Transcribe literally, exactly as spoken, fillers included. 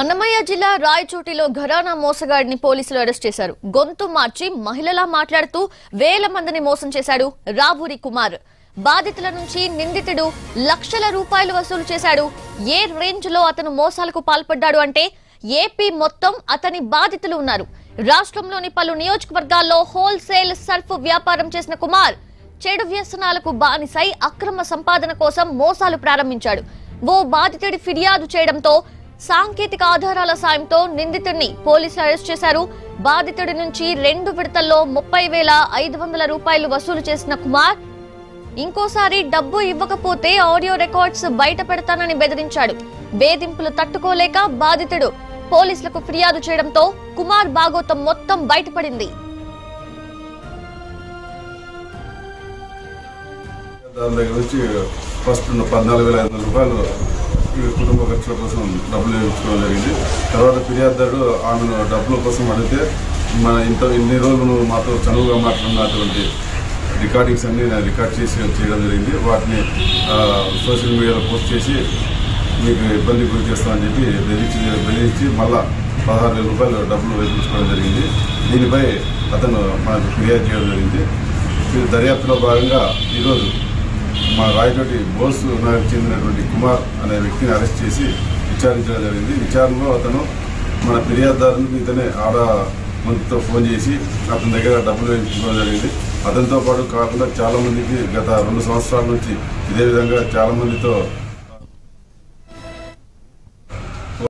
అన్నమయ్య జిల్లా రాయచోటిలో ఘరానా మోసగాడిని పోలీసులు అరెస్ట్ చేశారు. గొంతు మార్చి మహిళలా మాట్లాడుతూ వేల మందిని మోసం చేశాడు రాబూరి కుమార్. బాధితుల నుంచి నిందితుడు లక్షల రూపాయలు వసూలు చేశాడు. ఏ రేంజ్ లో అతను మోసాలకు పాల్పడ్డాడు అంటే ఏపీ మొత్తం అతని బాధితులు ఉన్నారు. రాష్ట్రంలోని పలు నియోజకవర్గాల్లో హోల్సేల్ సర్ఫ్ వ్యాపారం చేసిన కుమార్ చెడు వ్యసనాలకు బానిసై అక్రమ సంపాదన కోసం మోసాలు ప్రారంభించాడు. ఓ బాధితుడి ఫిర్యాదు చేయడంతో సాంకేతిక ఆధారాల సాయంతో నిందితుడిని పోలీసులు అరెస్ట్ చేశారు. బాధితుడి నుంచి రెండు విడతల్లో ముప్పై వేల ఐదు వందల రూపాయలు వసూలు చేసిన కుమార్ ఇంకోసారి డబ్బు ఇవ్వకపోతే ఆడియో రికార్డ్స్ బయట పెడతానని బెదిరించాడు. వేధింపులు తట్టుకోలేక బాధితుడు పోలీసులకు ఫిర్యాదు చేయడంతో కుమార్ బాగోతం మొత్తం బయటపడింది. ఈ కుటుంబ ఖర్చుల కోసం డబ్బులు వేయించుకోవడం జరిగింది. తర్వాత ఫిర్యాదుదారుడు ఆమెను డబ్బుల కోసం అడిగితే మన ఇంత ఇన్ని రోజులు నువ్వు మాతో చనువుగా మాట్లాడినటువంటి రికార్డింగ్స్ అన్నీ నేను రికార్డ్ చేసి చేయడం జరిగింది. వాటిని సోషల్ మీడియాలో పోస్ట్ చేసి మీకు ఇబ్బంది గురి చేస్తామని చెప్పి బెదిరించి బెదిరించి మళ్ళా పదహారు వేల రూపాయలు డబ్బులు వేయించుకోవడం జరిగింది. దీనిపై అతను మనకు ఫిర్యాదు చేయడం జరిగింది. ఈ దర్యాప్తులో భాగంగా ఈరోజు మా రాయచోటి బోసు నగర్కి చెందినటువంటి కుమార్ అనే వ్యక్తిని అరెస్ట్ చేసి విచారించడం జరిగింది. విచారణలో అతను మన ఫిర్యాదుదారునికి ఇతనే ఆడ మంత్రితో ఫోన్ చేసి అతని దగ్గర డబ్బులు వేయించుకోవడం జరిగింది. అతనితో పాటు కాకుండా చాలామందికి గత రెండు సంవత్సరాల నుంచి ఇదే విధంగా చాలామందితో